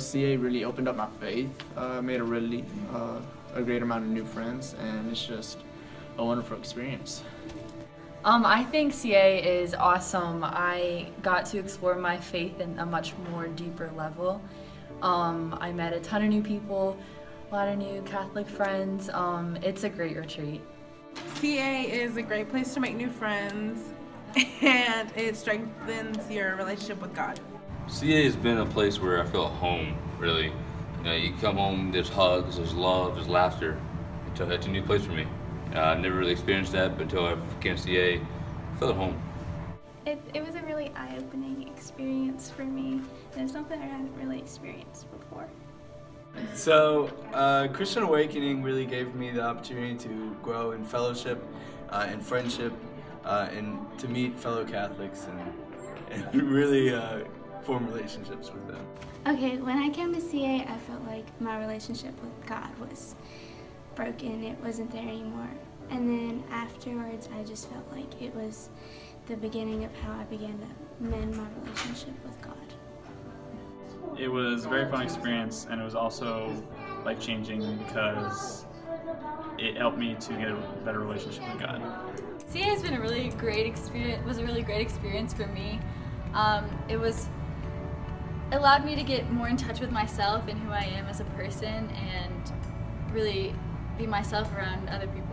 CA really opened up my faith. Made a great amount of new friends, and it's just a wonderful experience. I think CA is awesome. I got to explore my faith in a much more deeper level. I met a ton of new people, a lot of new Catholic friends. It's a great retreat. CA is a great place to make new friends, and it strengthens your relationship with God. CA has been a place where I feel at home, really. You know, you come home, there's hugs, there's love, there's laughter. It's a new place for me. I've never really experienced that, but until I came to CA, I feel at home. It was a really eye-opening experience for me, and it's something I hadn't really experienced before. So, Christian Awakening really gave me the opportunity to grow in fellowship, in friendship, and to meet fellow Catholics and really form relationships with them. Okay, when I came to CA, I felt like my relationship with God was broken. It wasn't there anymore. And then afterwards, I just felt like it was the beginning of how I began to mend my relationship with God. It was a very fun experience, and it was also life-changing because it helped me to get a better relationship with God. CA has been a really great experience. Was a really great experience for me. It allowed me to get more in touch with myself and who I am as a person, and really be myself around other people.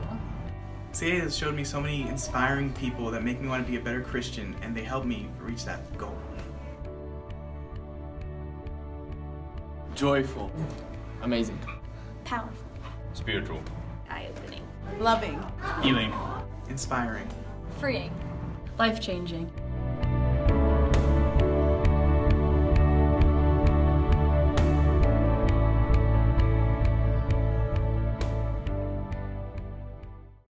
CA has showed me so many inspiring people that make me want to be a better Christian, and they help me reach that goal. Joyful. Amazing. Powerful. Spiritual. Eye-opening. Loving. Healing. Inspiring. Freeing. Life-changing.